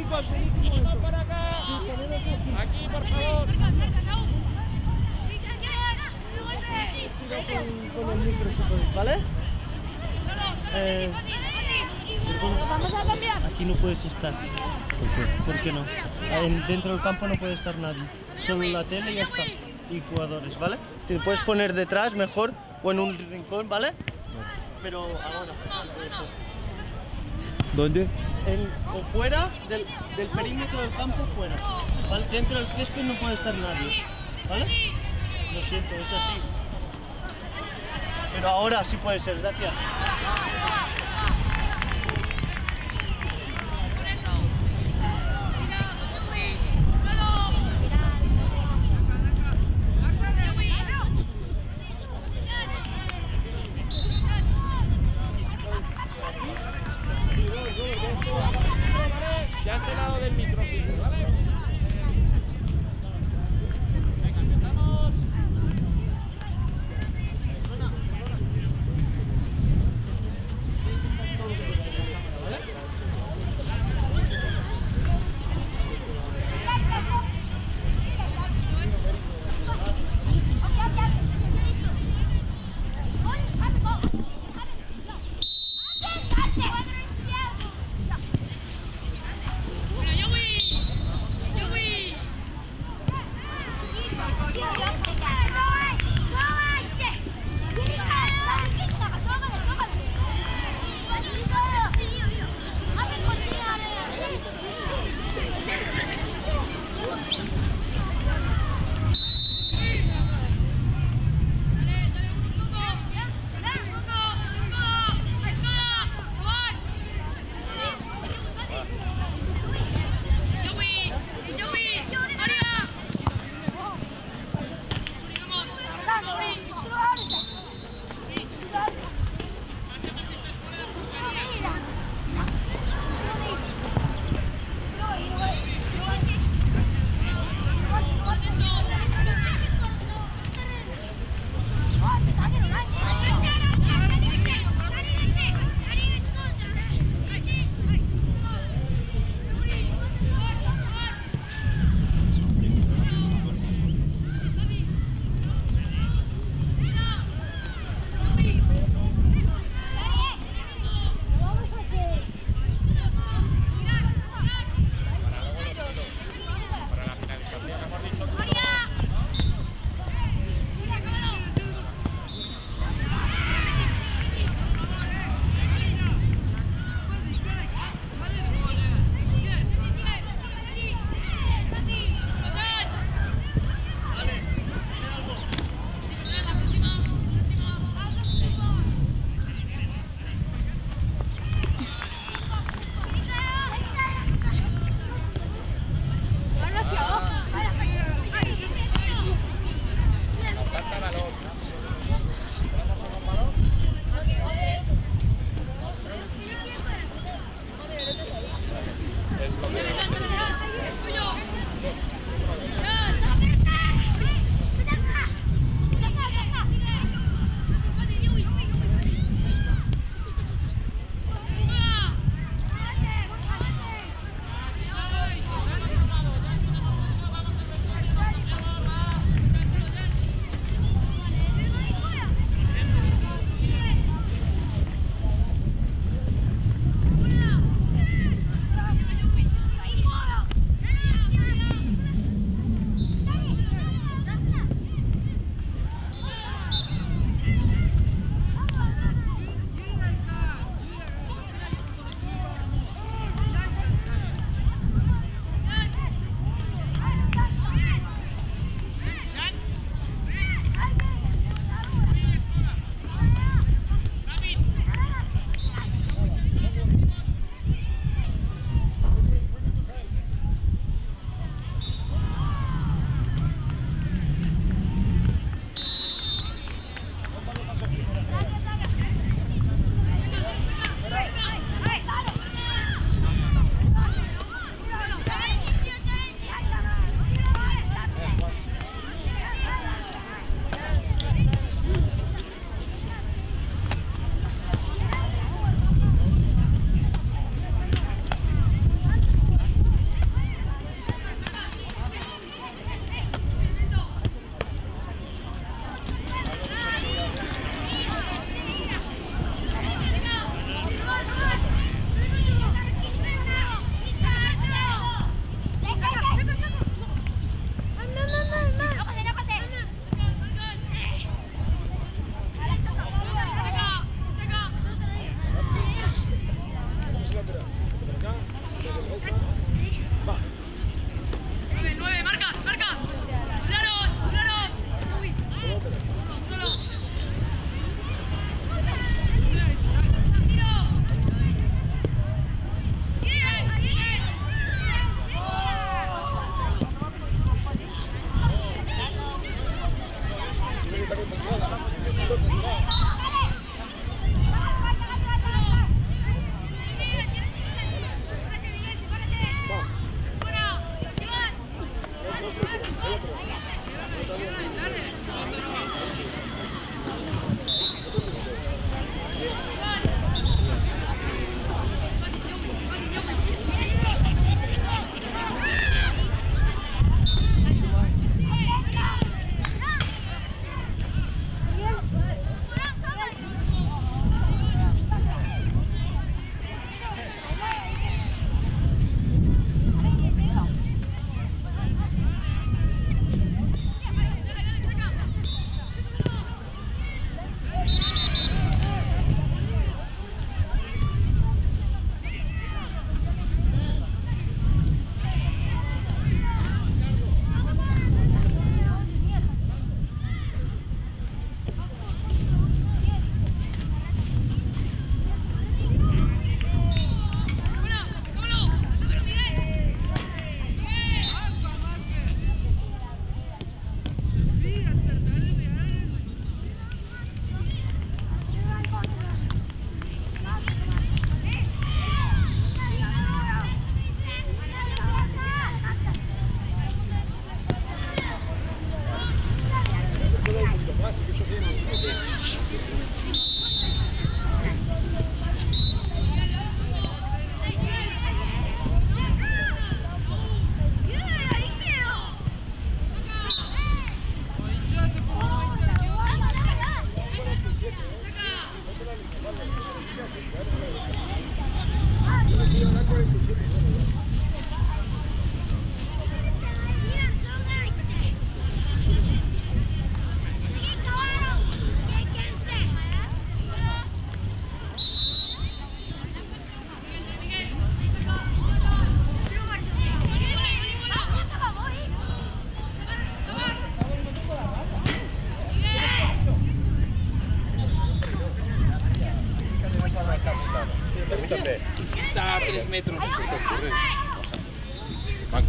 chicos. Más para acá. Aquí, por favor. Con el micro, ¿vale? Vamos a cambiar. Aquí no puedes estar. ¿Por qué? ¿Por qué no? Dentro del campo no puede estar nadie. Solo la tele y ya está. Y jugadores, ¿vale? Si lo puedes poner detrás, mejor, o en un rincón, ¿vale? No. Pero ahora. ¿Dónde? O fuera del perímetro del campo, fuera. ¿Vale? Dentro del césped no puede estar nadie, ¿vale? Lo siento, es así. Pero ahora sí puede ser, gracias.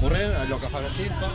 correr, a lo que haga cinco.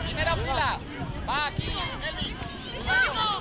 Primera fila, va aquí, Eli. Ay, no,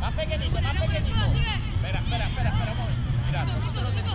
Más pequeñito, más pequeñito. Espera, espera, espera, espera un momento. Mira, nosotros lo tenemos.